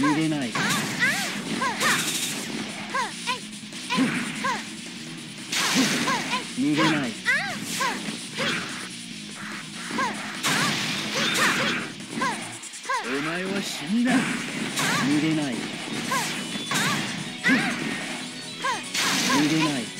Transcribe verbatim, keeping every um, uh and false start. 揺れない。逃げない。お前は死んだ。逃げない。逃げない。